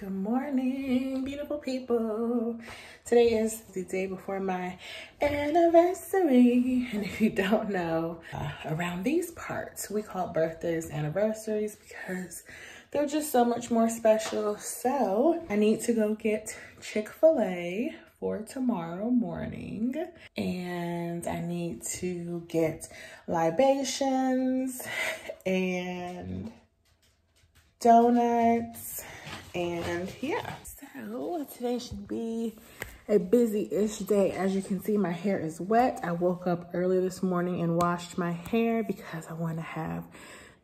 Good morning, beautiful people. Today is the day before my anniversary. And if you don't know, around these parts, we call birthdays anniversaries because they're just so much more special. So I need to go get Chick-fil-A for tomorrow morning, and I need to get libations and donuts, and yeah. So today should be a busy-ish day. As you can see, my hair is wet. I woke up early this morning and washed my hair because I want to have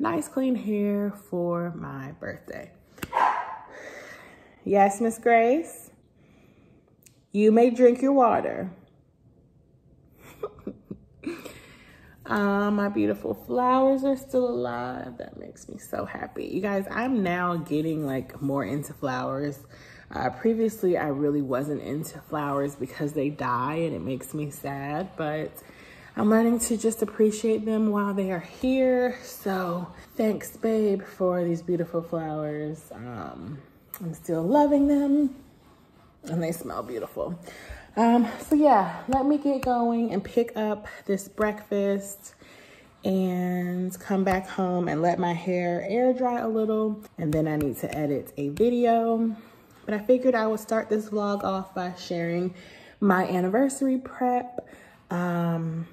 nice clean hair for my birthday. Yes, Miss Grace, you may drink your water. My beautiful flowers are still alive. That makes me so happy. You guys, I'm now getting like more into flowers. Previously, I really wasn't into flowers because they die and it makes me sad, but I'm learning to just appreciate them while they are here. So thanks, babe, for these beautiful flowers. I'm still loving them and they smell beautiful. So yeah, let me get going and pick up this breakfast and come back home and let my hair air dry a little. And then I need to edit a video, but I figured I would start this vlog off by sharing my anniversary prep. Yeah, I'm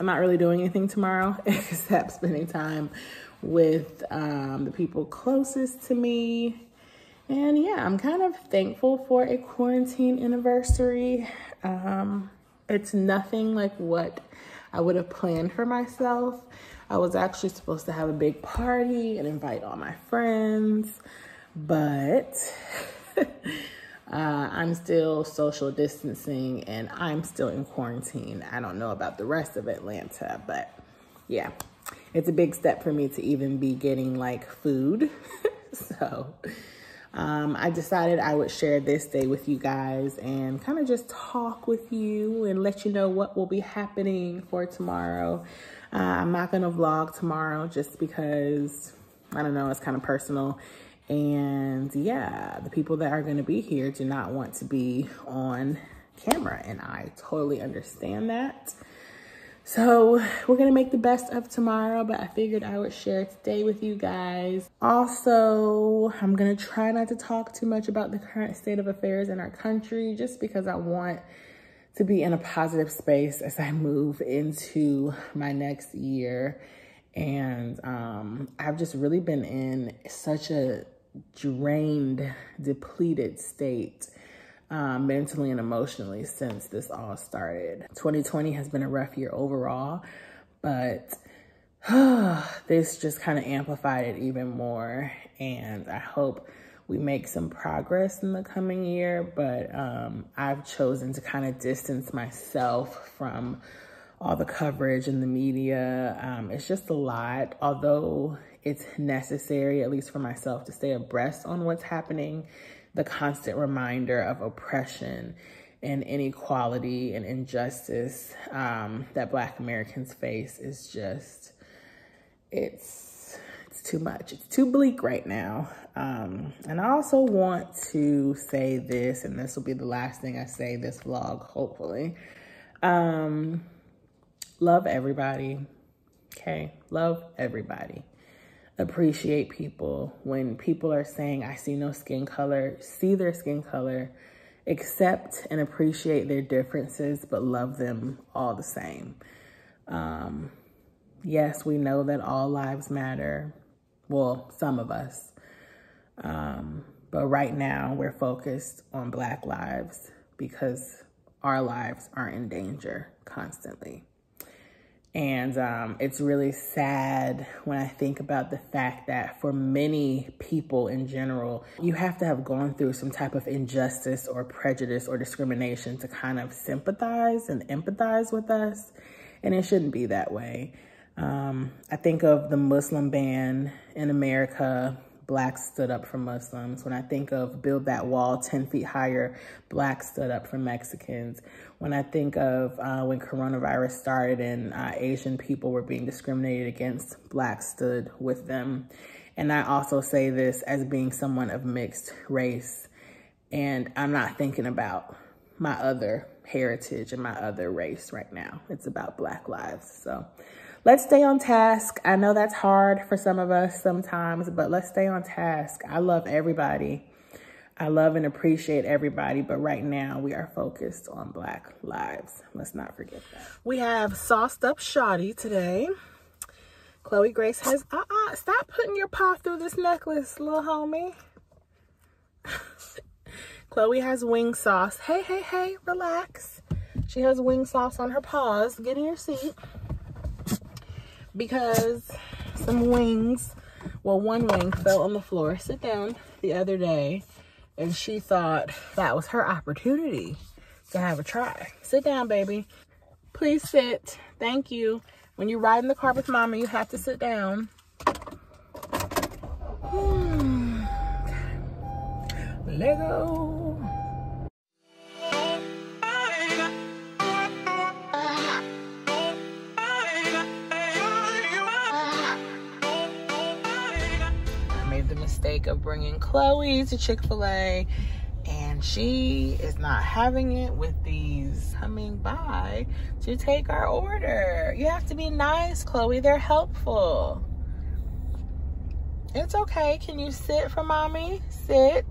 not really doing anything tomorrow except spending time with the people closest to me. And yeah, I'm kind of thankful for a quarantine anniversary. It's nothing like what I would have planned for myself. I was actually supposed to have a big party and invite all my friends, but I'm still social distancing and I'm still in quarantine. I don't know about the rest of Atlanta, but yeah, it's a big step for me to even be getting like food. So I decided I would share this day with you guys and kind of just talk with you and let you know what will be happening for tomorrow. I'm not going to vlog tomorrow just because, I don't know, it's kind of personal. And yeah, the people that are going to be here do not want to be on camera, and I totally understand that. So we're going to make the best of tomorrow, but I figured I would share today with you guys. Also, I'm going to try not to talk too much about the current state of affairs in our country, just because I want to be in a positive space as I move into my next year. And I've just really been in such a drained, depleted state, mentally and emotionally, since this all started. 2020 has been a rough year overall, but this just kind of amplified it even more. And I hope we make some progress in the coming year, but I've chosen to kind of distance myself from all the coverage in the media. It's just a lot, although it's necessary, at least for myself, to stay abreast on what's happening. The constant reminder of oppression and inequality and injustice that Black Americans face is just, it's too much. It's too bleak right now. And I also want to say this, and this will be the last thing I say this vlog, hopefully. Love everybody, okay? Love everybody. Appreciate people. When people are saying, I see no skin color, see their skin color, accept and appreciate their differences, but love them all the same. Yes, we know that all lives matter. Well, some of us. But right now we're focused on Black lives because our lives are in danger constantly. And it's really sad when I think about the fact that for many people in general, you have to have gone through some type of injustice or prejudice or discrimination to kind of sympathize and empathize with us. And it shouldn't be that way. I think of the Muslim ban in America. Blacks stood up for Muslims. When I think of build that wall 10 feet higher, Blacks stood up for Mexicans. When I think of when coronavirus started and Asian people were being discriminated against, Blacks stood with them. And I also say this as being someone of mixed race, and I'm not thinking about my other heritage and my other race right now. It's about Black lives. So let's stay on task. I know that's hard for some of us sometimes, but let's stay on task. I love everybody. I love and appreciate everybody, but right now we are focused on Black lives. Let's not forget that. We have sauced up Shawty today. Chloe Grace has, stop putting your paw through this necklace, little homie. Chloe has wing sauce. Hey, hey, hey, relax. She has wing sauce on her paws. Get in your seat. Because some wings, well, one wing fell on the floor. Sit down the other day. And she thought that was her opportunity to have a try. Sit down, baby. Please sit. Thank you. When you ride in the car with mama, you have to sit down. Lego. I made the mistake of bringing Chloe to Chick-fil-A, and she is not having it with these coming by to take our order. You have to be nice, Chloe. They're helpful. It's okay. Can you sit for mommy? Sit.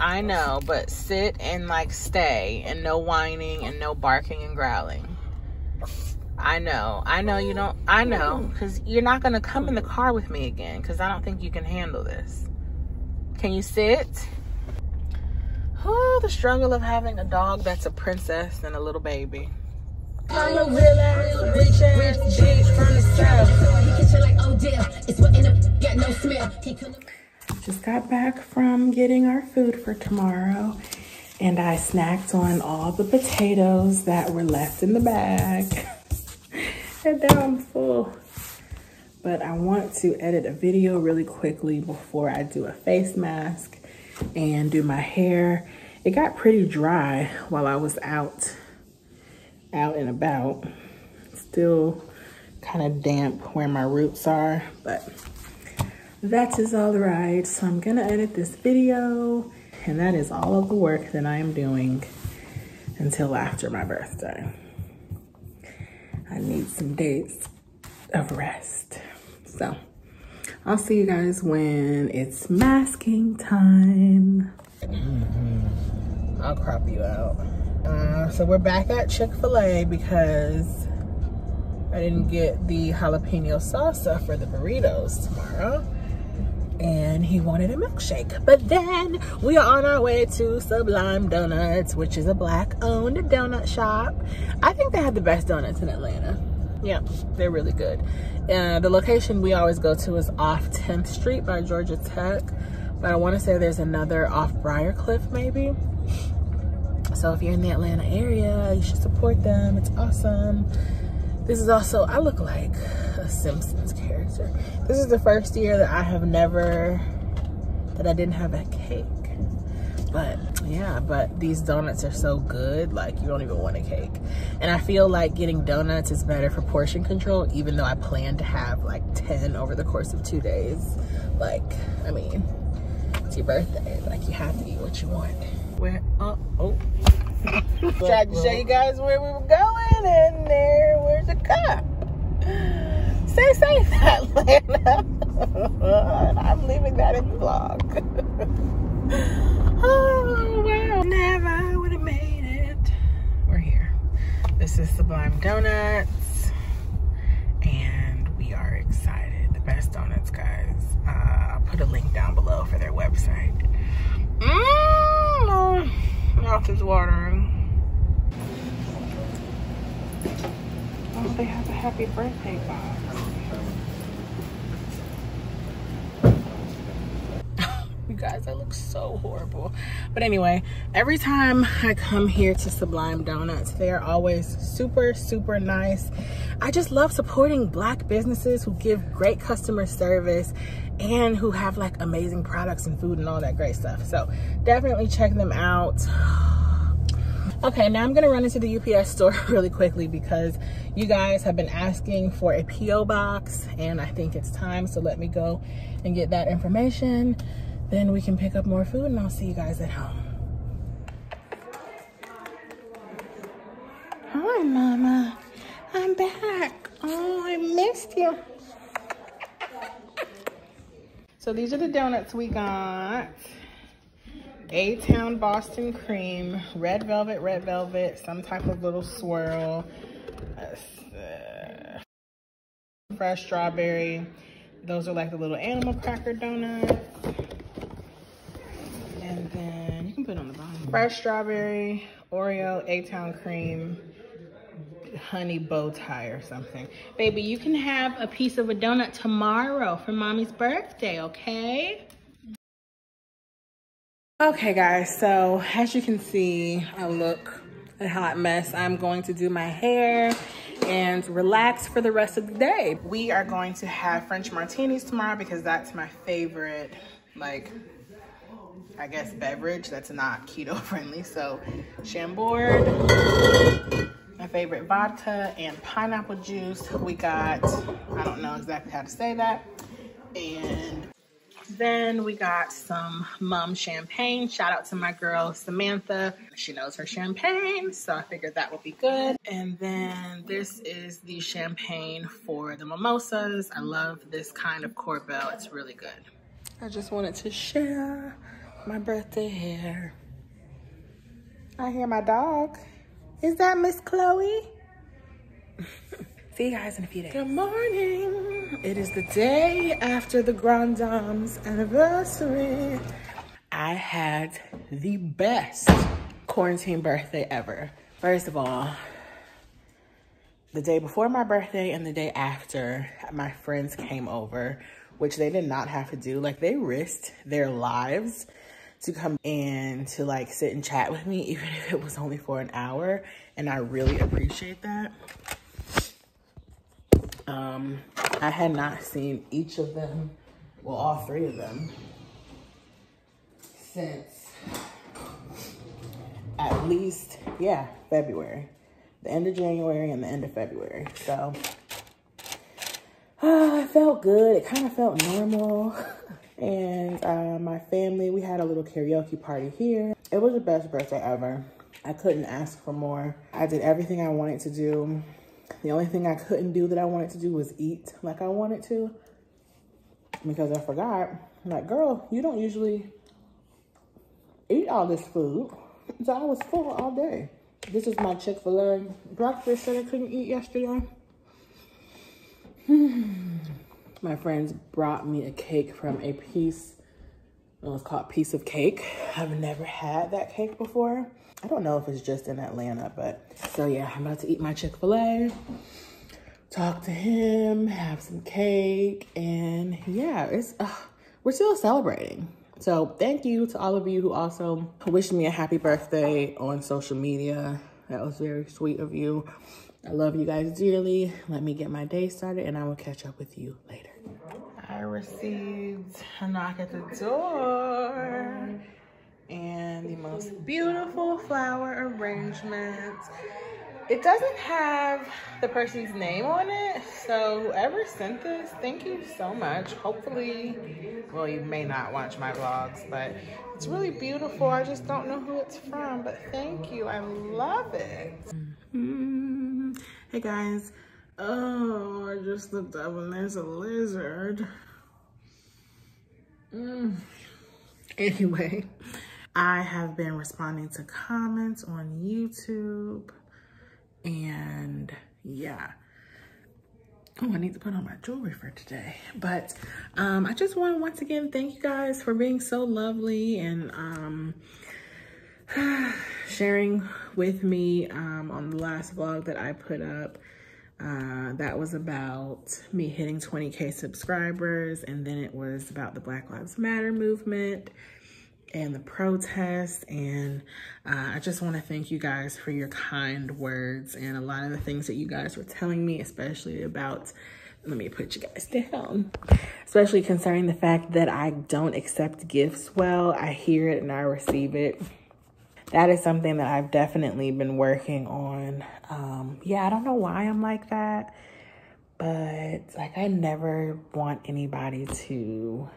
I know, but sit and like stay, and no whining and no barking and growling. I know you don't, I know, because you're not going to come in the car with me again because I don't think you can handle this. Can you sit? Oh, the struggle of having a dog that's a princess and a little baby. I'm a real ass, rich bitch from the south. He can chill like Odell. It's what end up got no smell. He couldn't. Just got back from getting our food for tomorrow, and I snacked on all the potatoes that were left in the bag. And now I'm full. But I want to edit a video really quickly before I do a face mask and do my hair. It got pretty dry while I was out and about. Still kind of damp where my roots are, but that is all right. So I'm gonna edit this video, and that is all of the work that I am doing until after my birthday. I need some days of rest. So I'll see you guys when it's masking time. I'll crop you out. So we're back at Chick-fil-A because I didn't get the jalapeno salsa for the burritos tomorrow. And he wanted a milkshake. But then we are on our way to Sublime Donuts, which is a Black-owned donut shop. I think they have the best donuts in Atlanta. Yeah, they're really good. The location we always go to is off 10th Street by Georgia Tech. But I want to say there's another off Briarcliff maybe. So if you're in the Atlanta area, you should support them. It's awesome. This is also, I look like a Simpsons character. This is the first year that I didn't have a cake. But yeah, but these donuts are so good, like you don't even want a cake. And I feel like getting donuts is better for portion control, even though I plan to have like 10 over the course of 2 days. Like, I mean, it's your birthday. Like you have to eat what you want. Where, oh. Tried to show you guys where we were going, and where's the cop? Stay safe, Atlanta. I'm leaving that in the vlog. Oh, wow. Never would have made it. We're here. This is Sublime Donuts, and we are excited. The best donuts, guys. I'll put a link down below for their website. Mouth is watering. Oh, they have a happy birthday box. You guys, I look so horrible. But anyway, every time I come here to Sublime Donuts, they are always super, super nice. I just love supporting Black businesses who give great customer service and who have like amazing products and food and all that great stuff. So definitely check them out. Okay, now I'm gonna run into the UPS store really quickly because you guys have been asking for a PO box and I think it's time, so let me go and get that information. Then we can pick up more food and I'll see you guys at home. Hi, Mama. I'm back. Oh, I missed you. So these are the donuts we got. A-Town Boston Cream, red velvet, some type of little swirl, fresh strawberry. Those are like the little animal cracker donuts. And then you can put it on the bottom. Fresh strawberry, Oreo, A-Town cream, honey bow tie or something. Baby, you can have a piece of a donut tomorrow for Mommy's birthday, okay? Okay guys, so as you can see, I look a hot mess. I'm going to do my hair and relax for the rest of the day. We are going to have French martinis tomorrow because that's my favorite, like, I guess, beverage that's not keto friendly. So Chambord, my favorite vodka, and pineapple juice. We got, I don't know exactly how to say that. And then we got some mum champagne. Shout out to my girl Samantha. She knows her champagne, so I figured that would be good. And then this is the champagne for the mimosas. I love this kind of Corbel. It's really good. I just wanted to share my birthday hair. I hear my dog. Is that Miss Chloe? See you guys in a few days. Good morning. It is the day after the Grand Dame's anniversary. I had the best quarantine birthday ever. First of all, the day before my birthday and the day after, my friends came over, which they did not have to do. Like, they risked their lives to come and to like sit and chat with me, even if it was only for an hour. And I really appreciate that. I had not seen each of them, well, all three of them, since at least, yeah, February. The end of January and the end of February. So, it felt good. It kind of felt normal. And my family, we had a little karaoke party here. It was the best birthday ever. I couldn't ask for more. I did everything I wanted to do. The only thing I couldn't do that I wanted to do was eat like I wanted to, because I forgot. I'm like, girl, you don't usually eat all this food. So I was full all day. This is my Chick-fil-A breakfast that I couldn't eat yesterday. My friends brought me a cake from a piece, it was called Piece of Cake. I've never had that cake before. I don't know if it's just in Atlanta, but so yeah, I'm about to eat my Chick-fil-A, talk to him, have some cake, and yeah, it's we're still celebrating. So thank you to all of you who also wished me a happy birthday on social media. That was very sweet of you. I love you guys dearly. Let me get my day started and I will catch up with you later. I received a knock at the door and the most beautiful flower arrangement. It doesn't have the person's name on it, so whoever sent this, thank you so much. Hopefully, well, you may not watch my vlogs, but it's really beautiful. I just don't know who it's from, but thank you. I love it. Hey guys, oh, I just looked up and there's a lizard. Anyway, I have been responding to comments on YouTube and yeah. Oh, I need to put on my jewelry for today. But I just want to once again thank you guys for being so lovely and sharing with me on the last vlog that I put up. That was about me hitting 20K subscribers, and then it was about the Black Lives Matter movement and the protests. And I just want to thank you guys for your kind words and a lot of the things that you guys were telling me, especially about, let me put you guys down, especially concerning the fact that I don't accept gifts well. I hear it and I receive it. that is something that I've definitely been working on. Yeah, I don't know why I'm like that, but like I never want anybody to,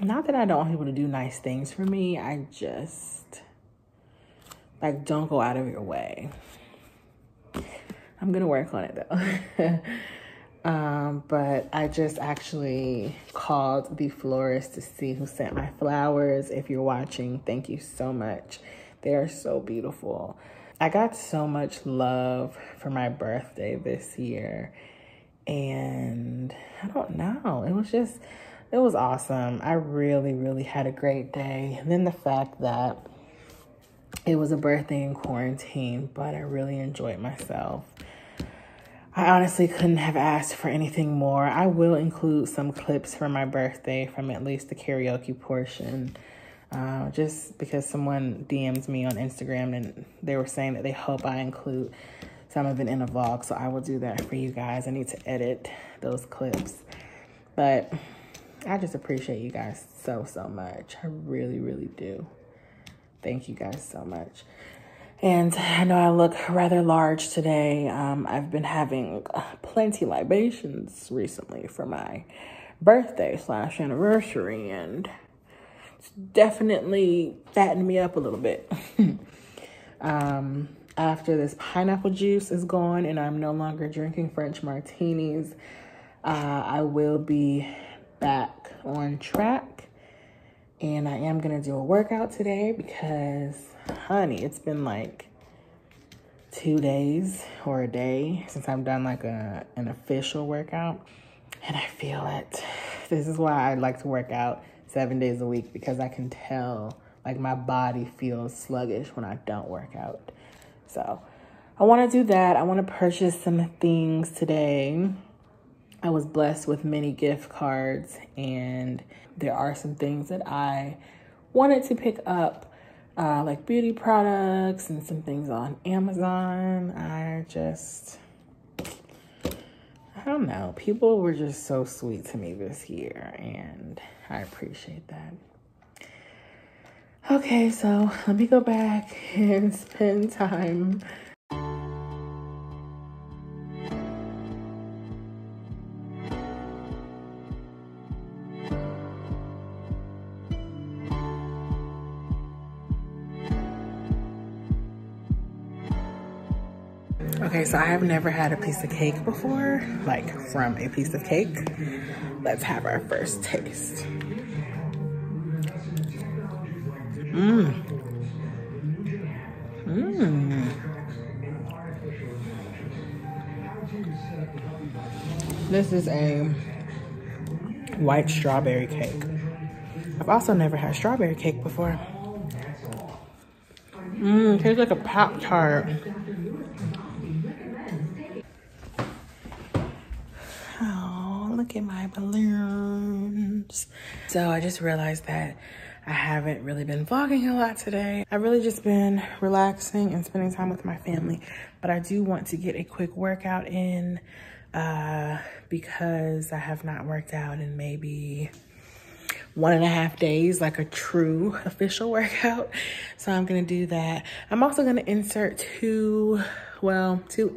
not that I don't want people to do nice things for me, I just like don't go out of your way. I'm gonna work on it though. But I just actually called the florist to see who sent my flowers. If you're watching, thank you so much. They are so beautiful. I got so much love for my birthday this year, and I don't know, it was awesome. I really, really had a great day. And then the fact that it was a birthday in quarantine, but I really enjoyed myself. I honestly couldn't have asked for anything more. I will include some clips from my birthday from at least the karaoke portion. Just because someone DMs me on Instagram and they were saying that they hope I include some of it in a vlog. So I will do that for you guys. I need to edit those clips. But I just appreciate you guys so, so much. I really, really do. Thank you guys so much. And I know I look rather large today. I've been having plenty libations recently for my birthday / anniversary, and it's definitely fattened me up a little bit. After this pineapple juice is gone and I'm no longer drinking French martinis, I will be back on track, and I am gonna do a workout today because, honey, it's been like 2 days or a day since I've done like an official workout, and I feel it. This is why I like to work out 7 days a week, because I can tell like my body feels sluggish when I don't work out. So I want to do that. I want to purchase some things today. I was blessed with many gift cards, and there are some things that I wanted to pick up, like beauty products and some things on Amazon. I don't know. People were just so sweet to me this year, and I appreciate that. Okay, so let me go back and spend time. Okay, so I have never had a piece of cake before, like from a piece of cake. Let's have our first taste. This is a white strawberry cake. I've also never had strawberry cake before. Tastes like a Pop-Tart. Look at my balloons. So I just realized that I haven't really been vlogging a lot today. I've really just been relaxing and spending time with my family, but I do want to get a quick workout in because I have not worked out in maybe 1.5 days, like a true official workout. So I'm gonna do that. I'm also gonna insert two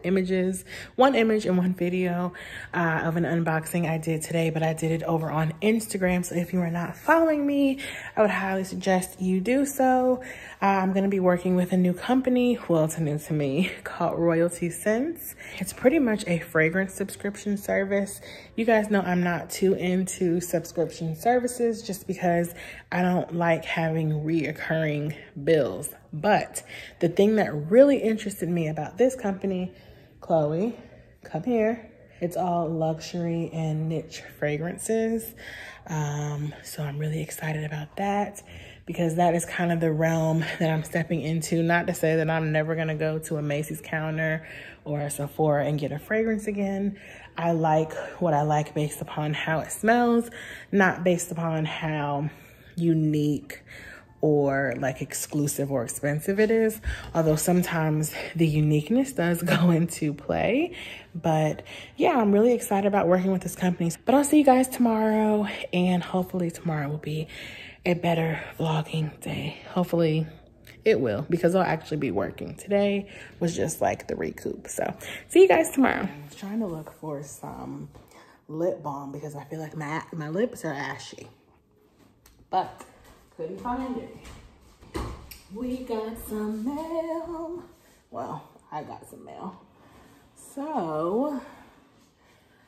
images, one image and one video of an unboxing I did today, but I did it over on Instagram. So if you are not following me, I would highly suggest you do so. I'm gonna be working with a new company, well, it's new to me, called Royalty Scents. It's pretty much a fragrance subscription service. You guys know I'm not too into subscription services just because I don't like having reoccurring bills. But the thing that really interested me about this company, Chloe, come here. It's all luxury and niche fragrances. So I'm really excited about that because that is kind of the realm that I'm stepping into. Not to say that I'm never gonna go to a Macy's counter or a Sephora and get a fragrance again. I like what I like based upon how it smells, not based upon how unique or like exclusive or expensive it is, although sometimes the uniqueness does go into play. But yeah, I'm really excited about working with this company. But I'll see you guys tomorrow, and hopefully tomorrow will be a better vlogging day. Hopefully It will, because I'll actually be working. Today was just like the recoup. So see you guys tomorrow. I'm trying to look for some lip balm because I feel like my lips are ashy, but couldn't find it. We got some mail. Well, I got some mail. So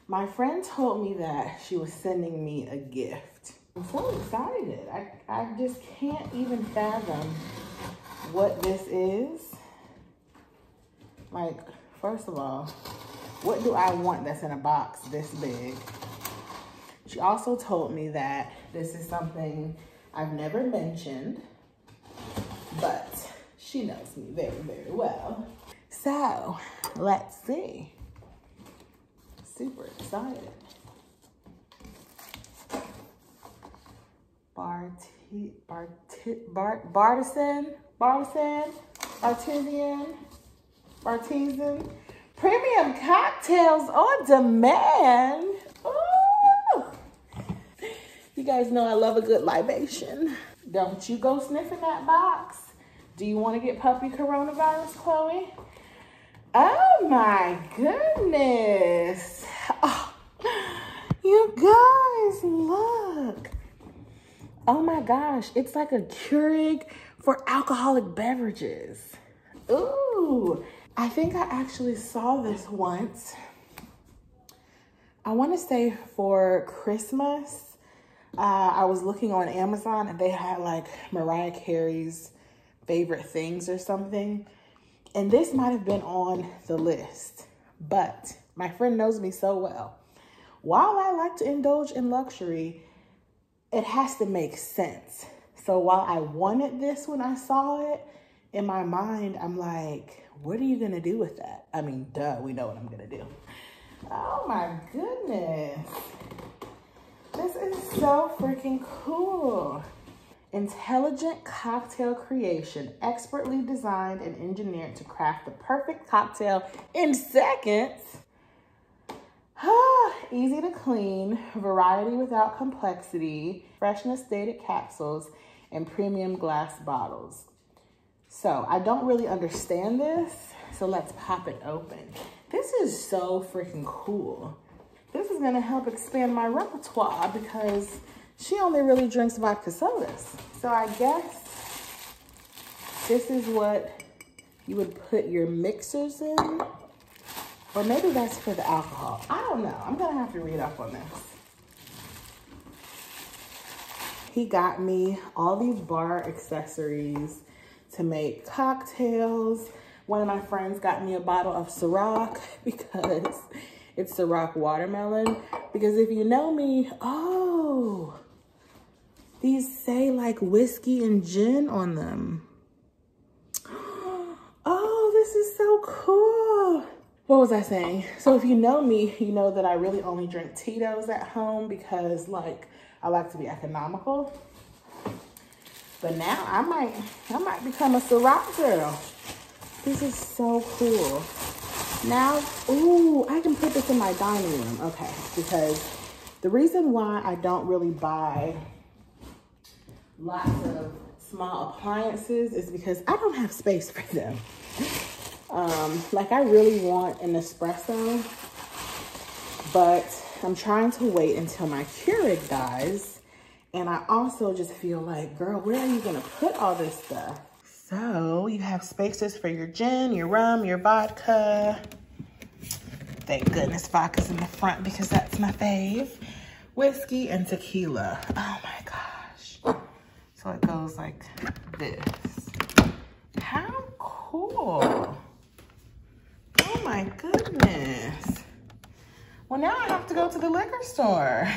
my friend told me that she was sending me a gift. I'm so excited. I just can't even fathom what this is. Like, first of all, what do I want that's in a box this big? She also told me that this is something I've never mentioned, but she knows me very, very well. So let's see. Super excited. Bartesian premium cocktails on demand. Ooh. You guys know I love a good libation. Don't you go sniffing that box. Do you want to get puppy coronavirus, Chloe? Oh my goodness. Oh, you guys, look. Oh my gosh, it's like a Keurig for alcoholic beverages. Ooh, I think I actually saw this once. I want to say for Christmas, I was looking on Amazon and they had like Mariah Carey's favorite things or something. And this might have been on the list, but my friend knows me so well. While I like to indulge in luxury, it has to make sense. So while I wanted this when I saw it, in my mind, I'm like, what are you gonna do with that? I mean, duh, we know what I'm gonna do. Oh my goodness. This is so freaking cool. Intelligent cocktail creation, expertly designed and engineered to craft the perfect cocktail in seconds. Easy to clean, variety without complexity, freshness dated capsules, and premium glass bottles. So I don't really understand this, so let's pop it open. This is so freaking cool. This is gonna help expand my repertoire because she only really drinks vodka sodas. So I guess this is what you would put your mixers in. Or maybe that's for the alcohol. I don't know. I'm gonna have to read up on this. He got me all these bar accessories to make cocktails. One of my friends got me a bottle of Ciroc because it's Ciroc watermelon. Because if you know me, oh. These say like whiskey and gin on them. Oh, this is so cool. What was I saying? So if you know me, you know that I really only drink Tito's at home because like I like to be economical. But now I might become a Ciroc girl. This is so cool. Now, ooh, I can put this in my dining room, okay? Because the reason why I don't really buy lots of small appliances is because I don't have space for them. Like I really want an espresso, but I'm trying to wait until my Keurig dies. And I also just feel like, girl, where are you gonna put all this stuff? So you have spaces for your gin, your rum, your vodka. Thank goodness vodka's in the front because that's my fave. Whiskey and tequila. Oh my gosh. So it goes like this. How cool. Oh my goodness. Well, now I have to go to the liquor store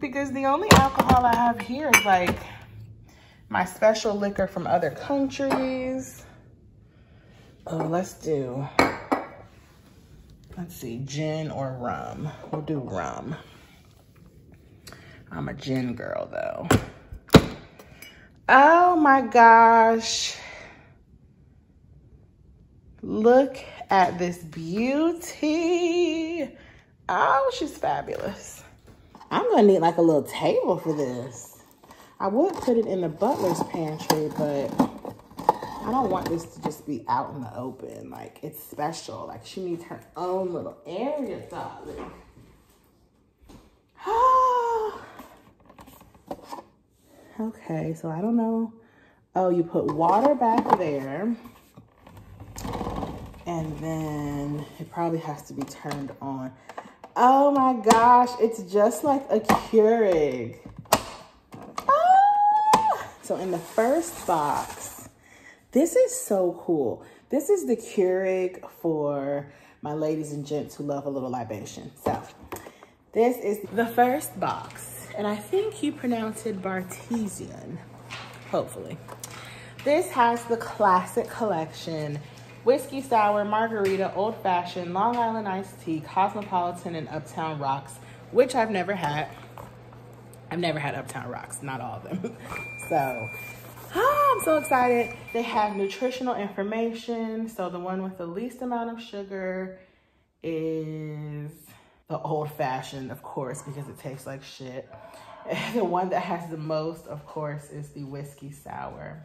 because the only alcohol I have here is like my special liquor from other countries. Oh, let's see, gin or rum. We'll do rum. I'm a gin girl though. Oh my gosh. Look at this beauty. Oh, she's fabulous. I'm gonna need like a little table for this. I would put it in the butler's pantry, but I don't want this to just be out in the open. Like, it's special. Like, she needs her own little area, darling. Okay, so I don't know. Oh, you put water back there. And then it probably has to be turned on. Oh my gosh, it's just like a Keurig. Ah! So in the first box, this is so cool. This is the Keurig for my ladies and gents who love a little libation. So this is the first box. And I think you pronounce it Bartesian, hopefully. This has the classic collection. Whiskey Sour, Margarita, Old Fashioned, Long Island Iced Tea, Cosmopolitan, and Uptown Rocks, which I've never had. I've never had Uptown Rocks, not all of them. So, I'm so excited. They have nutritional information. So the one with the least amount of sugar is the Old Fashioned, of course, because it tastes like shit. The one that has the most, of course, is the Whiskey Sour.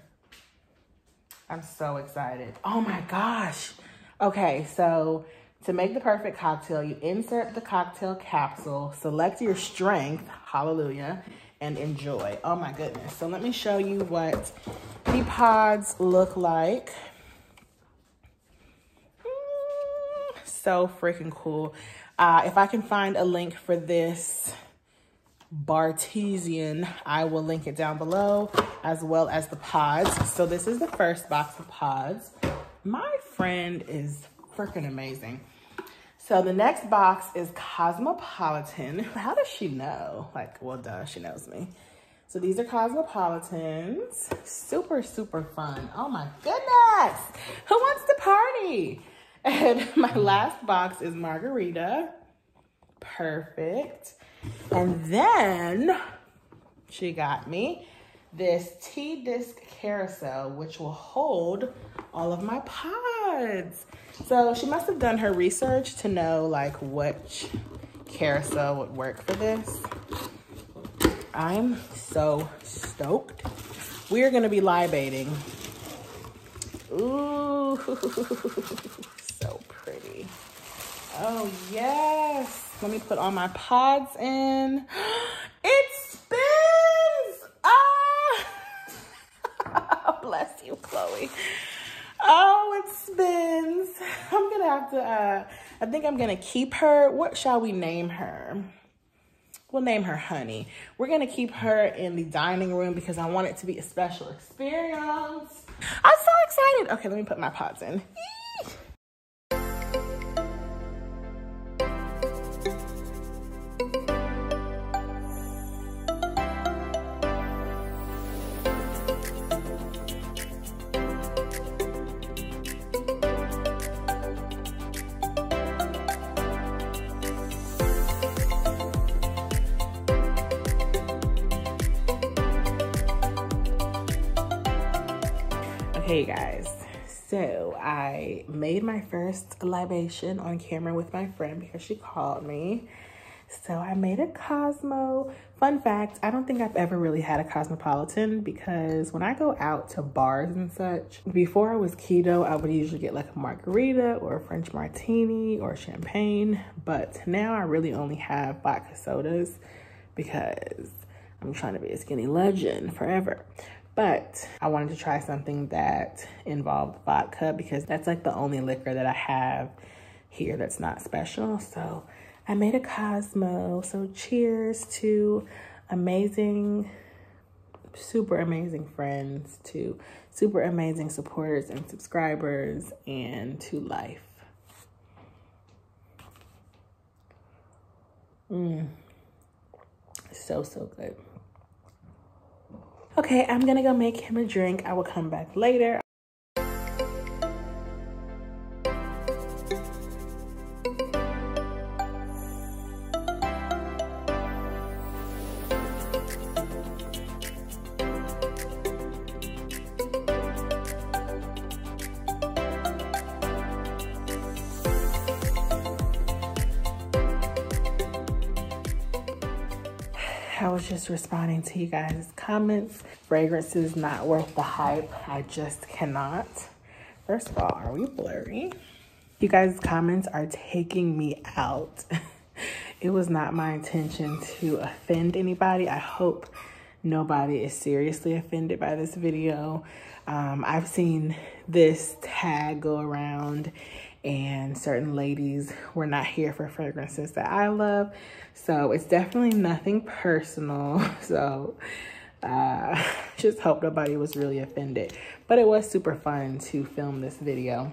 I'm so excited. Oh my gosh. Okay, so to make the perfect cocktail, you insert the cocktail capsule, select your strength, hallelujah, and enjoy. Oh my goodness. So let me show you what the pods look like. So freaking cool. If I can find a link for this Bartesian, I will link it down below, as well as the pods. So this is the first box of pods. My friend is freaking amazing. So the next box is Cosmopolitan. How does she know? Like, well, duh, she knows me. So these are Cosmopolitans. Super, super fun. Oh my goodness. Who wants to party? And my last box is Margarita. Perfect. And then she got me this tea disc carousel, which will hold all of my pods. So she must have done her research to know like which carousel would work for this. I'm so stoked. We are gonna be libating. Ooh, so pretty. Oh yes. Let me put all my pods in. It spins! Ah! Bless you, Chloe. Oh, it spins. I'm gonna have to, I think I'm gonna keep her. What shall we name her? We'll name her Honey. We're gonna keep her in the dining room because I want it to be a special experience. I'm so excited. Okay, let me put my pods in. Hey guys, so I made my first libation on camera with my friend because she called me. So I made a Cosmo. Fun fact, I don't think I've ever really had a Cosmopolitan because when I go out to bars and such, before I was keto, I would usually get like a margarita or a French martini or champagne. But now I really only have vodka sodas because I'm trying to be a skinny legend forever. But I wanted to try something that involved vodka because that's like the only liquor that I have here that's not special. So I made a Cosmo. So cheers to amazing, super amazing friends, to super amazing supporters and subscribers, and to life. So, so good. Okay, I'm gonna go make him a drink. I will come back later. I was just responding to you guys' comments. Fragrance is not worth the hype. I just cannot. First of all, are we blurry? You guys' comments are taking me out. It was not my intention to offend anybody. I hope nobody is seriously offended by this video. I've seen this tag go around and certain ladies were not here for fragrances that I love. So it's definitely nothing personal. So just hope nobody was really offended. But it was super fun to film this video.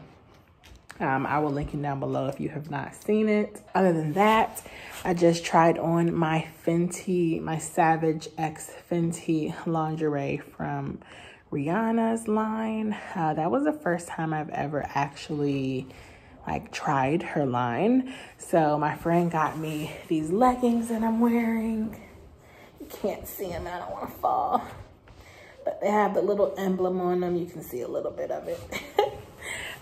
I will link it down below if you have not seen it. Other than that, I just tried on my Fenty, my Savage X Fenty lingerie from Rihanna's line. That was the first time I've ever actually like tried her line. So my friend got me these leggings that I'm wearing. You can't see them, I don't want to fall. But they have the little emblem on them. You can see a little bit of it.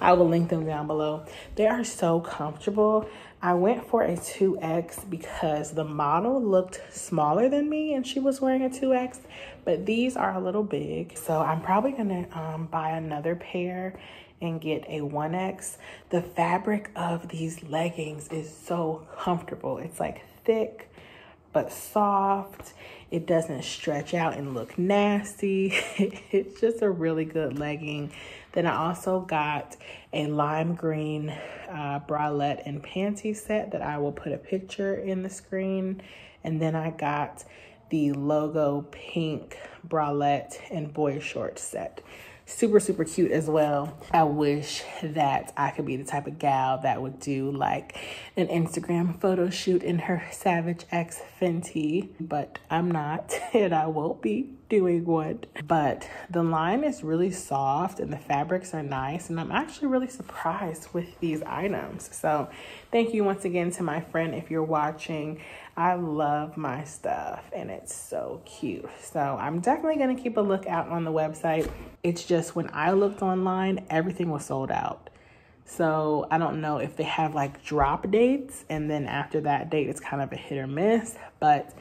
I will link them down below. They are so comfortable. I went for a 2X because the model looked smaller than me and she was wearing a 2X, but these are a little big. So I'm probably gonna buy another pair and get a 1X. The fabric of these leggings is so comfortable. It's like thick, but soft. It doesn't stretch out and look nasty. It's just a really good legging. Then I also got a lime green bralette and panty set that I will put a picture in the screen. And then I got the logo pink bralette and boy short set. Super, super cute as well. I wish that I could be the type of gal that would do like an Instagram photo shoot in her Savage X Fenty, but I'm not and I won't be doing one. But the line is really soft and the fabrics are nice and I'm actually really surprised with these items. So thank you once again to my friend if you're watching. I love my stuff and it's so cute. So I'm definitely gonna keep a lookout on the website. It's just when I looked online, everything was sold out. So I don't know if they have like drop dates and then after that date, it's kind of a hit or miss, but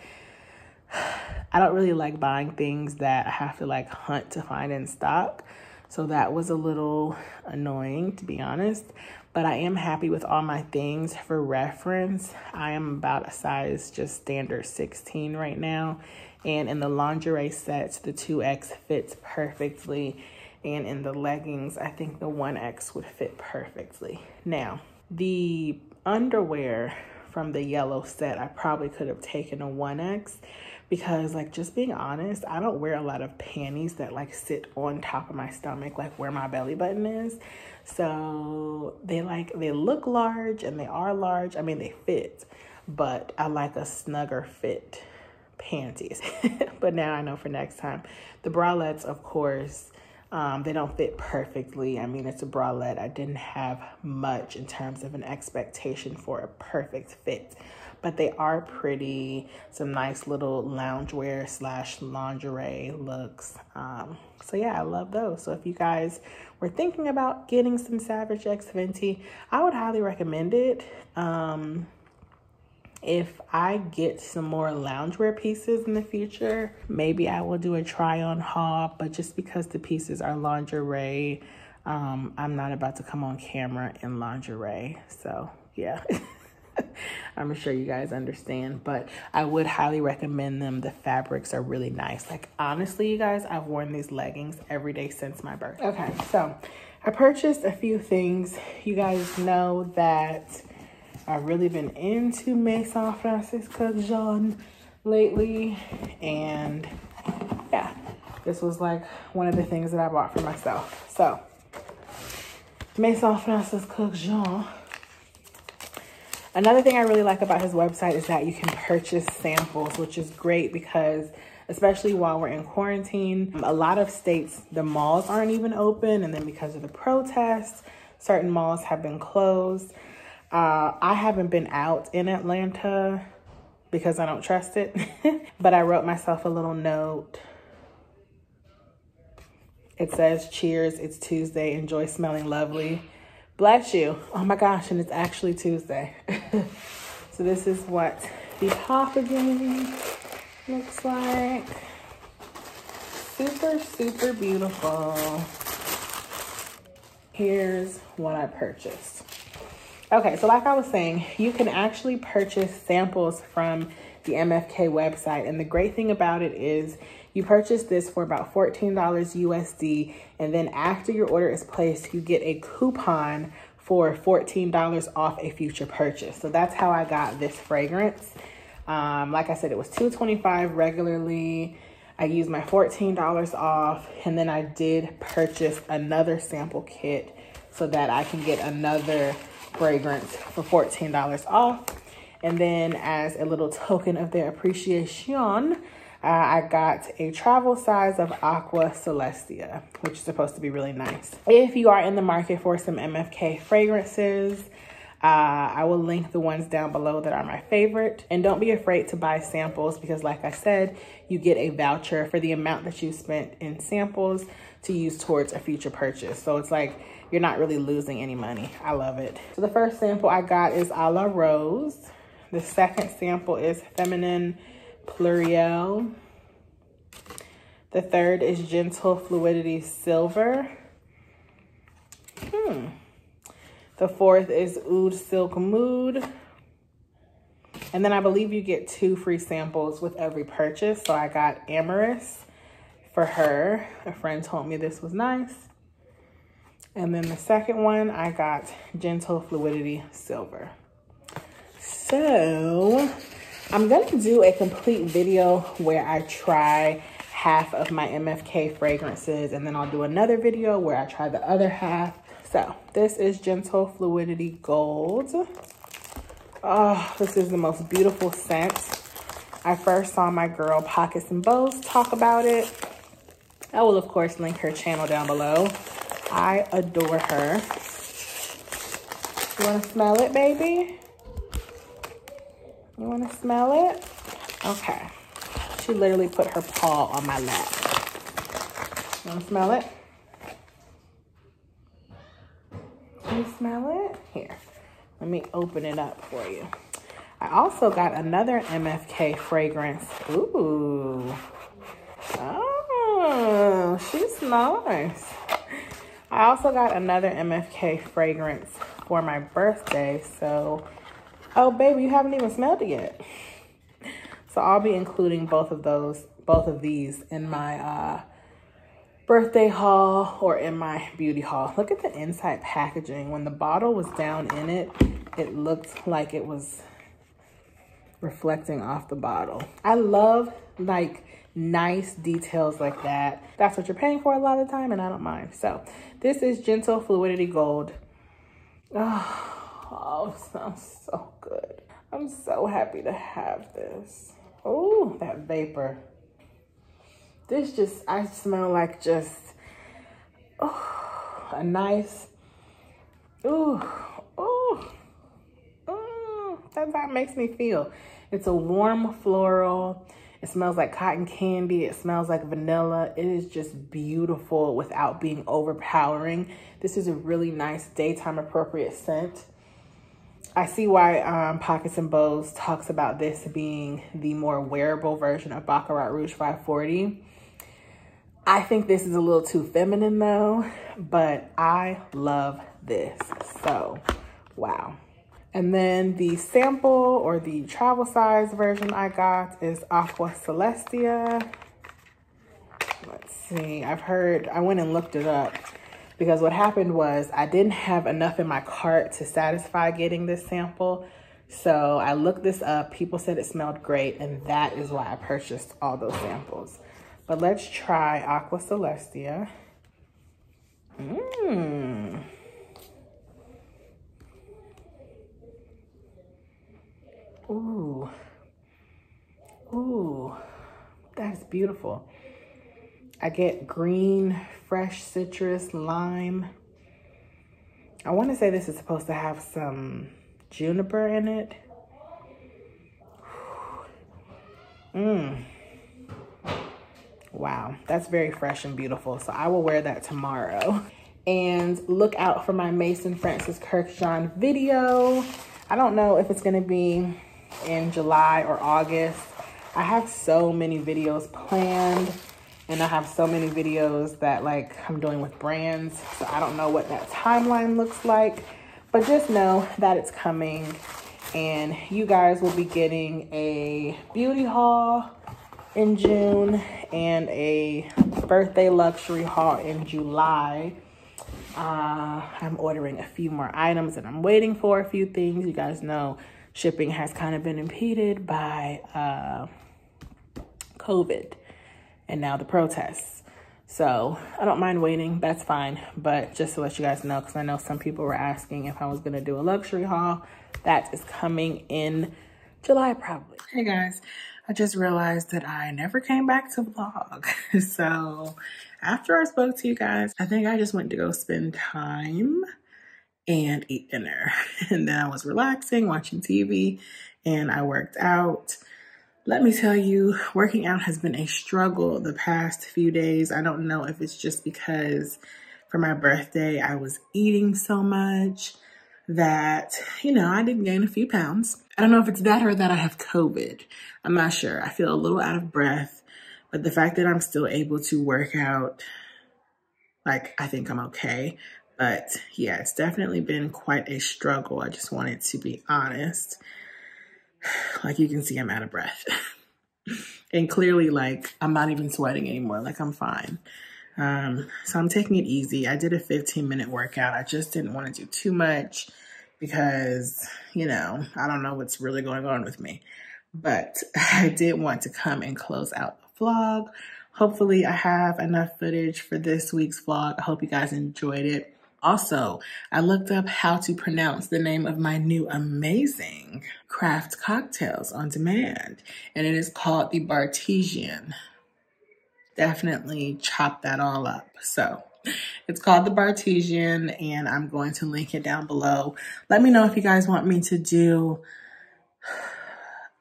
I don't really like buying things that I have to like hunt to find in stock. So that was a little annoying, to be honest, but I am happy with all my things. For reference, I am about a size just standard 16 right now. And in the lingerie sets, the 2X fits perfectly. And in the leggings, I think the 1X would fit perfectly. Now, the underwear from the yellow set, I probably could have taken a 1X because like just being honest, I don't wear a lot of panties that like sit on top of my stomach, like where my belly button is. So they look large and they are large. I mean, they fit, but I like a snugger fit panties. But now I know for next time. The bralettes, of course, they don't fit perfectly. I mean, it's a bralette. I didn't have much in terms of an expectation for a perfect fit, but they are pretty. Some nice little loungewear / lingerie looks. So yeah, I love those. So if you guys were thinking about getting some Savage X Fenty, I would highly recommend it. If I get some more loungewear pieces in the future, maybe I will do a try on haul, but just because the pieces are lingerie, I'm not about to come on camera in lingerie. So yeah, I'm sure you guys understand, but I would highly recommend them. The fabrics are really nice. Like honestly, you guys, I've worn these leggings every day since my birthday. Okay, so I purchased a few things. You guys know that I've really been into Maison Francis Kurkdjian lately, and yeah, this was like one of the things that I bought for myself. So, Maison Francis Kurkdjian. Another thing I really like about his website is that you can purchase samples, which is great because especially while we're in quarantine, a lot of states, the malls aren't even open, and then because of the protests, certain malls have been closed. I haven't been out in Atlanta because I don't trust it, but I wrote myself a little note. It says, cheers, it's Tuesday, enjoy smelling lovely. Bless you. Oh my gosh, and it's actually Tuesday. So this is what the packaging looks like. Super, super beautiful. Here's what I purchased. Okay, so like I was saying, you can actually purchase samples from the MFK website. And the great thing about it is you purchase this for about $14 USD. And then after your order is placed, you get a coupon for $14 off a future purchase. So that's how I got this fragrance. Like I said, it was $2.25 regularly. I used my $14 off, and then I did purchase another sample kit so that I can get another fragrance for $14 off. And then as a little token of their appreciation, I got a travel size of Aqua Celestia, which is supposed to be really nice. If you are in the market for some MFK fragrances, I will link the ones down below that are my favorite. And don't be afraid to buy samples because, like I said, you get a voucher for the amount that you spent in samples to use towards a future purchase. So it's like you're not really losing any money. I love it. So the first sample I got is A La Rose. The second sample is Feminine Pluriel. The third is Gentle Fluidity Silver. The fourth is Oud Silk Mood. And then I believe you get 2 free samples with every purchase. So I got Amorous for her. A friend told me this was nice. And then the second one, I got Gentle Fluidity Silver. So I'm going to do a complete video where I try half of my MFK fragrances. And then I'll do another video where I try the other half. So this is Gentle Fluidity Gold. Oh, this is the most beautiful scent. I first saw my girl Pockets and Bows talk about it. I will, of course, link her channel down below. I adore her. You want to smell it, baby? You want to smell it? Okay. She literally put her paw on my lap. You want to smell it? You smell it? Here, let me open it up for you. I also got another MFK fragrance. Ooh. Oh, she's nice. I also got another MFK fragrance for my birthday. So, oh, baby, you haven't even smelled it yet. So I'll be including both of these in my birthday haul or in my beauty haul. Look at the inside packaging. When the bottle was down in it, it looked like it was reflecting off the bottle. I love like nice details like that. That's what you're paying for a lot of the time, and I don't mind. So this is Gentle Fluidity Gold. Oh, it smells so good. I'm so happy to have this. Oh, that vapor. This just, I smell like just, oh, a nice, that's how it makes me feel. It's a warm floral. It smells like cotton candy. It smells like vanilla. It is just beautiful without being overpowering. This is a really nice daytime appropriate scent. I see why Pockets and Bows talks about this being the more wearable version of Baccarat Rouge 540. I think this is a little too feminine though, but I love this. So, wow. And then the sample or the travel size version I got is Aqua Celestia. Let's see, I went and looked it up. Because what happened was I didn't have enough in my cart to satisfy getting this sample. So I looked this up. People said it smelled great. And that is why I purchased all those samples. But let's try Aqua Celestia. Ooh. Ooh. That's beautiful. I get green, fresh citrus, lime. I want to say this is supposed to have some juniper in it. Wow, that's very fresh and beautiful. So I will wear that tomorrow. And look out for my Maison Francis Kurkdjian video. I don't know if it's going to be in July or August. I have so many videos planned, and I have so many videos that like I'm doing with brands, so I don't know what that timeline looks like, but just know that it's coming, and you guys will be getting a beauty haul in June and a birthday luxury haul in July. I'm ordering a few more items and I'm waiting for a few things. You guys know shipping has kind of been impeded by COVID and now the protests. So I don't mind waiting, that's fine. But just to let you guys know, because I know some people were asking if I was gonna do a luxury haul, that is coming in July probably. Hey guys, I just realized that I never came back to vlog. So after I spoke to you guys, I think I just went to go spend time and eat dinner. And then I was relaxing, watching TV, and I worked out. Let me tell you, working out has been a struggle the past few days. I don't know if it's just because for my birthday, I was eating so much that, you know, I did gain a few pounds. I don't know if it's that or that I have COVID. I'm not sure. I feel a little out of breath, but the fact that I'm still able to work out, like, I think I'm okay. But yeah, it's definitely been quite a struggle. I just wanted to be honest. Like you can see, I'm out of breath. And clearly, like, I'm not even sweating anymore. Like, I'm fine. So I'm taking it easy. I did a 15-minute workout. I just didn't want to do too much because, you know, I don't know what's really going on with me. But I did want to come and close out the vlog. Hopefully, I have enough footage for this week's vlog. I hope you guys enjoyed it. Also, I looked up how to pronounce the name of my new amazing craft cocktails on demand, and it is called the Bartesian. Definitely chop that all up. So it's called the Bartesian, and I'm going to link it down below. Let me know if you guys want me to do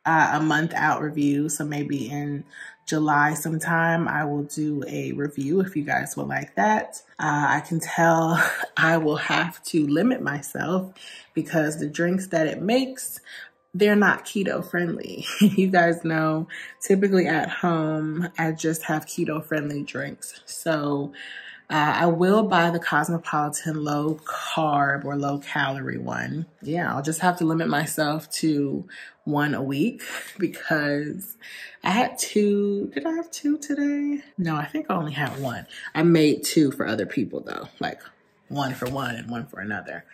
a month out review. So maybe in July sometime, I will do a review if you guys would like that. I can tell I will have to limit myself because the drinks that it makes, they're not keto friendly. You guys know, typically at home, I just have keto friendly drinks. So I will buy the Cosmopolitan low carb or low calorie one. Yeah, I'll just have to limit myself to one a week because I had two. Did I have two today? No, I think I only had one. I made two for other people though, like one for one and one for another.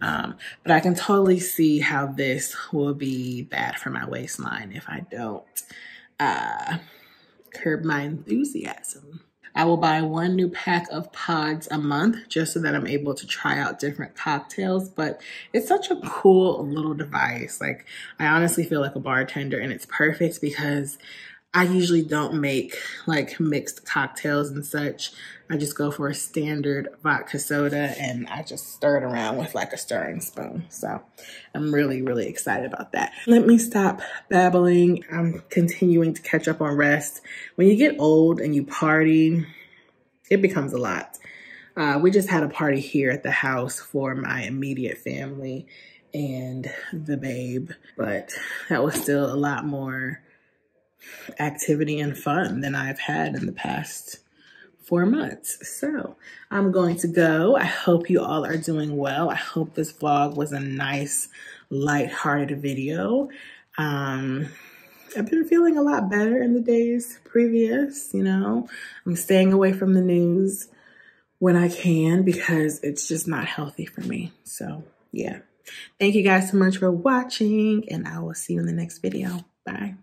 But I can totally see how this will be bad for my waistline if I don't curb my enthusiasm. I will buy one new pack of pods a month just so that I'm able to try out different cocktails, but it's such a cool little device. Like, I honestly feel like a bartender, and it's perfect because I usually don't make like mixed cocktails and such. I just go for a standard vodka soda and I just stir it around with like a stirring spoon. So I'm really, really excited about that. Let me stop babbling. I'm continuing to catch up on rest. When you get old and you party, it becomes a lot. We just had a party here at the house for my immediate family and the babe, but that was still a lot more activity and fun than I've had in the past 4 months. So I'm going to go. I hope you all are doing well. I hope this vlog was a nice, lighthearted video. I've been feeling a lot better in the days previous, you know. I'm staying away from the news when I can because it's just not healthy for me. So yeah. Thank you guys so much for watching, and I will see you in the next video. Bye.